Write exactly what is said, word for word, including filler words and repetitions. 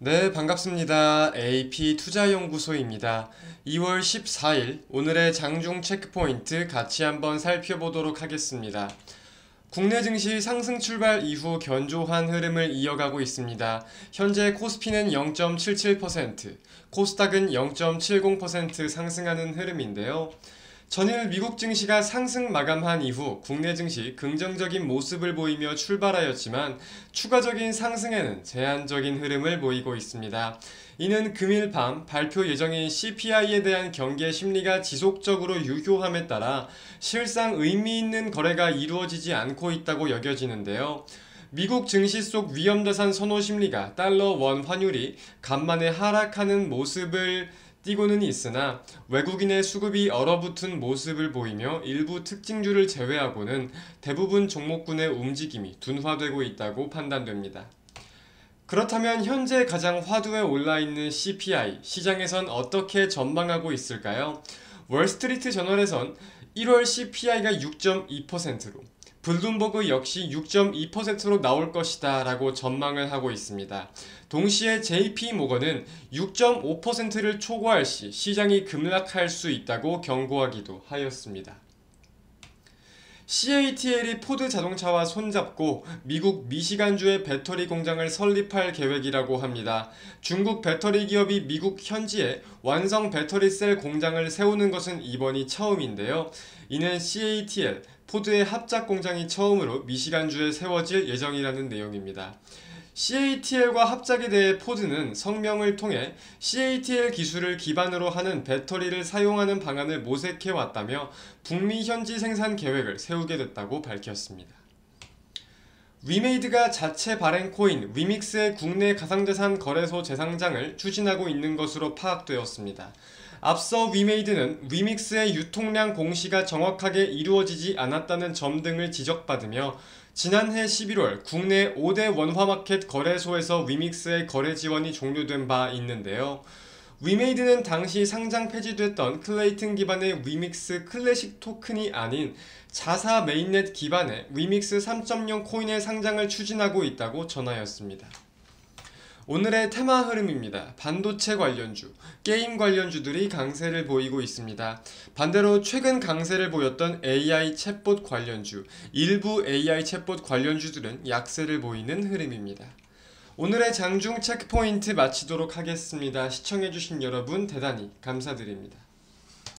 네, 반갑습니다. 에이피 투자연구소입니다. 이월 십사일 오늘의 장중 체크포인트 같이 한번 살펴보도록 하겠습니다. 국내 증시 상승 출발 이후 견조한 흐름을 이어가고 있습니다. 현재 코스피는 영 점 칠칠 퍼센트, 코스닥은 영 점 칠공 퍼센트 상승하는 흐름인데요. 전일 미국 증시가 상승 마감한 이후 국내 증시 긍정적인 모습을 보이며 출발하였지만 추가적인 상승에는 제한적인 흐름을 보이고 있습니다. 이는 금일 밤 발표 예정인 씨피아이에 대한 경계 심리가 지속적으로 유효함에 따라 실상 의미 있는 거래가 이루어지지 않고 있다고 여겨지는데요. 미국 증시 속 위험자산 선호 심리가 달러 원 환율이 간만에 하락하는 모습을 띄고는 있으나 외국인의 수급이 얼어붙은 모습을 보이며 일부 특징주를 제외하고는 대부분 종목군의 움직임이 둔화되고 있다고 판단됩니다. 그렇다면 현재 가장 화두에 올라있는 씨피아이, 시장에선 어떻게 전망하고 있을까요? 월스트리트 저널에선 일월 씨피아이가 육 점 이 퍼센트로, 블룸버그 역시 육 점 이 퍼센트로 나올 것이다 라고 전망을 하고 있습니다. 동시에 제이피 모건은 육 점 오 퍼센트를 초과할 시 시장이 급락할 수 있다고 경고하기도 하였습니다. 씨에이티엘이 포드 자동차와 손잡고 미국 미시간주의 배터리 공장을 설립할 계획이라고 합니다. 중국 배터리 기업이 미국 현지에 완성 배터리 셀 공장을 세우는 것은 이번이 처음인데요. 이는 씨에이티엘, 포드의 합작 공장이 처음으로 미시간주에 세워질 예정이라는 내용입니다. 씨에이티엘과 합작에 대해 포드는 성명을 통해 씨에이티엘 기술을 기반으로 하는 배터리를 사용하는 방안을 모색해왔다며 북미 현지 생산 계획을 세우게 됐다고 밝혔습니다. 위메이드가 자체 발행 코인 위믹스의 국내 가상자산 거래소 재상장을 추진하고 있는 것으로 파악되었습니다. 앞서 위메이드는 위믹스의 유통량 공시가 정확하게 이루어지지 않았다는 점 등을 지적받으며 지난해 십일월 국내 오 대 원화마켓 거래소에서 위믹스의 거래 지원이 종료된 바 있는데요. 위메이드는 당시 상장 폐지됐던 클레이튼 기반의 위믹스 클래식 토큰이 아닌 자사 메인넷 기반의 위믹스 삼 점 영 코인의 상장을 추진하고 있다고 전하였습니다. 오늘의 테마 흐름입니다. 반도체 관련주, 게임 관련주들이 강세를 보이고 있습니다. 반대로 최근 강세를 보였던 에이아이 챗봇 관련주, 일부 에이아이 챗봇 관련주들은 약세를 보이는 흐름입니다. 오늘의 장중 체크포인트 마치도록 하겠습니다. 시청해주신 여러분 대단히 감사드립니다.